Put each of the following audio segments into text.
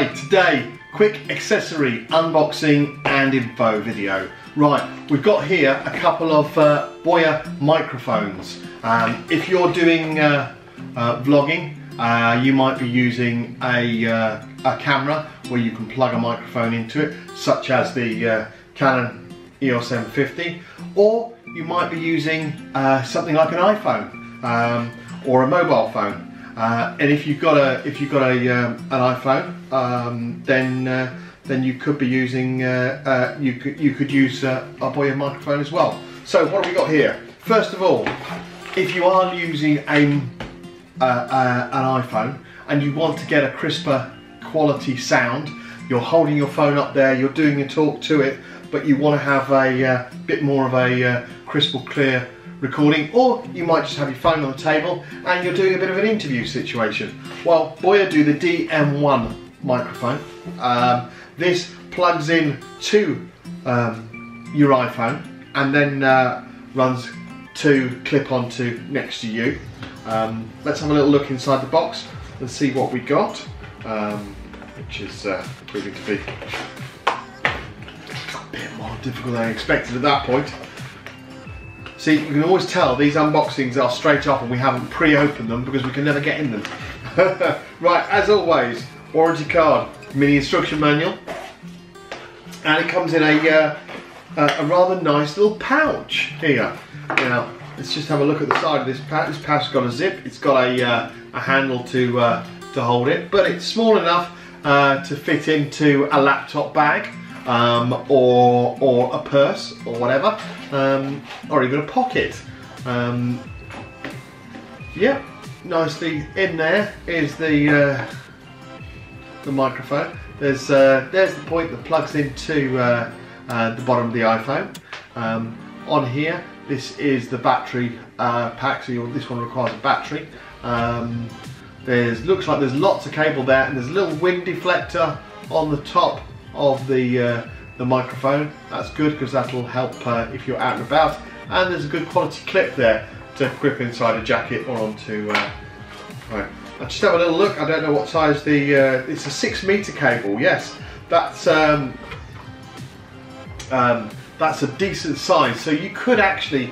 Right, today, quick accessory unboxing and info video. Right, we've got here a couple of Boya microphones. If you're doing vlogging, you might be using a camera where you can plug a microphone into it, such as the Canon EOS M50, or you might be using something like an iPhone or a mobile phone. And if you've got an iPhone, then you could be using you could use a Boya microphone as well. So what have we got here? First of all, if you are using an iPhone and you want to get a crisper quality sound, you're holding your phone up there, you're doing a talk to it, but you want to have a bit more of a crystal clear recording, or you might just have your phone on the table and you're doing a bit of an interview situation. Well, Boya do the DM1 microphone. This plugs in to your iPhone and then runs to clip onto next to you. Let's have a little look inside the box and see what we got, which is proving to be a bit more difficult than I expected at that point. See, you can always tell these unboxings are straight off and we haven't pre-opened them because we can never get in them. Right, as always, warranty card, mini instruction manual, and it comes in a rather nice little pouch here. Now, let's just have a look at the side of this pouch. This pouch has got a zip, it's got a handle to hold it, but it's small enough to fit into a laptop bag. Or a purse or whatever, or even a pocket. Yeah, nicely in there is the microphone. There's the point that plugs into the bottom of the iPhone. On here, this is the battery pack, so this one requires a battery. Looks like there's lots of cable there, and there's a little wind deflector on the top of the microphone. That's good because that'll help if you're out and about, and there's a good quality clip there to grip inside a jacket or onto right. I'll just have a little look. I don't know what size the it's a 6 meter cable. Yes, that's a decent size, so you could actually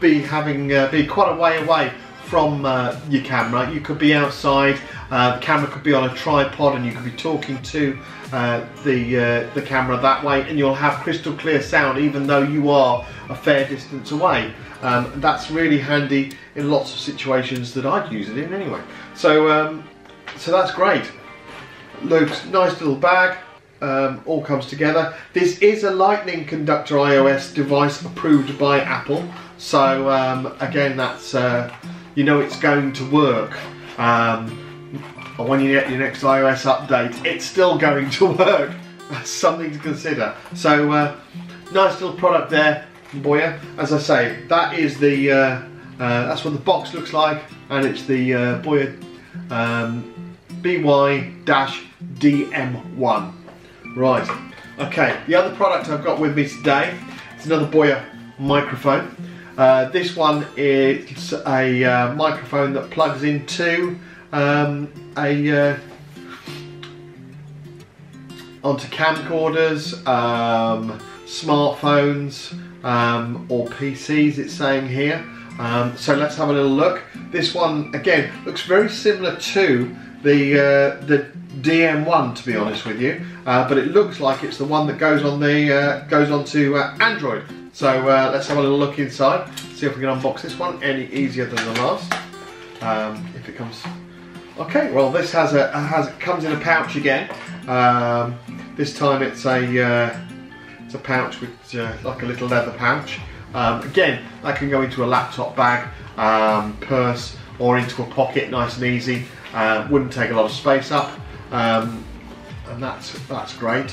be having be quite a way away from your camera. You could be outside, the camera could be on a tripod and you could be talking to the camera that way, and you'll have crystal clear sound even though you are a fair distance away. That's really handy in lots of situations that I'd use it in anyway. So so that's great. Luke's nice little bag, all comes together. This is a lightning conductor iOS device approved by Apple, so again, that's you know it's going to work. When you get your next iOS update, it's still going to work. That's something to consider. So nice little product there, Boya. As I say, that is the that's what the box looks like, and it's the Boya BY-DM1. Right, okay, the other product I've got with me today is another Boya microphone. This one is a microphone that plugs into onto camcorders, smartphones, or PCs, it's saying here. So let's have a little look. This one again looks very similar to the DM1, to be honest with you, but it looks like it's the one that goes on the goes onto Android. So let's have a little look inside, see if we can unbox this one any easier than the last. If it comes, okay. Well, this comes in a pouch again. This time it's a pouch with like a little leather pouch. Again, that can go into a laptop bag, purse, or into a pocket, nice and easy. Wouldn't take a lot of space up, and that's great.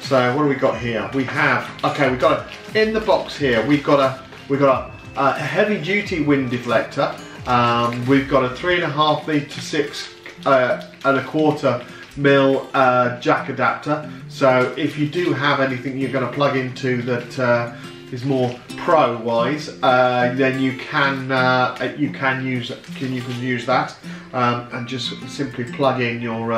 So what do we got here? We have, okay, we've got a, in the box here we've got a heavy duty wind deflector. We've got a 3.5 meter 6.25 mil jack adapter. So if you do have anything you're going to plug into that is more pro-wise, then you can use that and just simply plug in your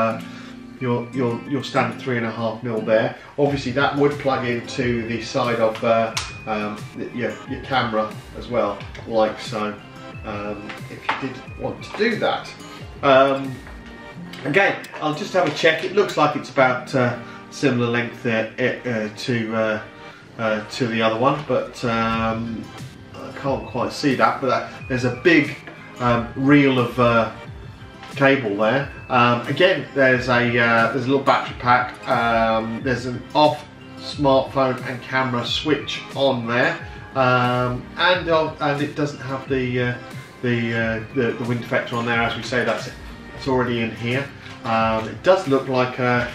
your standard 3.5mm there. Obviously that would plug into the side of your camera as well, like so, if you did want to do that. Again, I'll just have a check. It looks like it's about similar length to the other one, but I can't quite see that, but there's a big reel of cable there. Again, there's a little battery pack. There's an off smartphone and camera switch on there, and it doesn't have the wind deflector on there. As we say, that's it. It's already in here. It does look like a.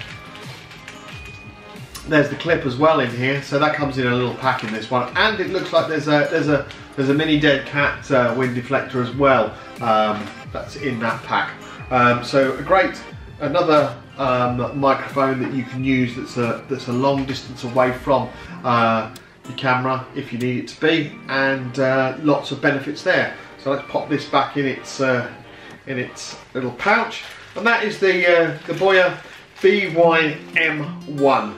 There's the clip as well in here, so that comes in a little pack in this one, and it looks like there's a mini dead cat wind deflector as well. That's in that pack. So another microphone that you can use that's a long distance away from your camera if you need it to be, and lots of benefits there. So let's pop this back in its little pouch, and that is the Boya BY-M1.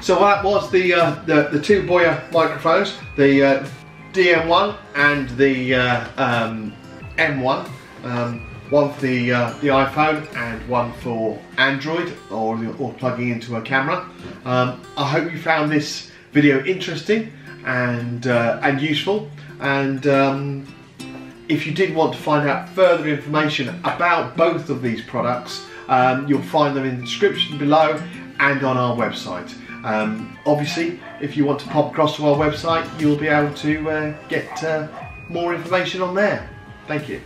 So that was the two Boya microphones, the DM1 and the M1, one for the iPhone and one for Android or plugging into a camera. I hope you found this video interesting and useful, and if you did want to find out further information about both of these products, you'll find them in the description below and on our website. Obviously, if you want to pop across to our website, you'll be able to get more information on there. Thank you.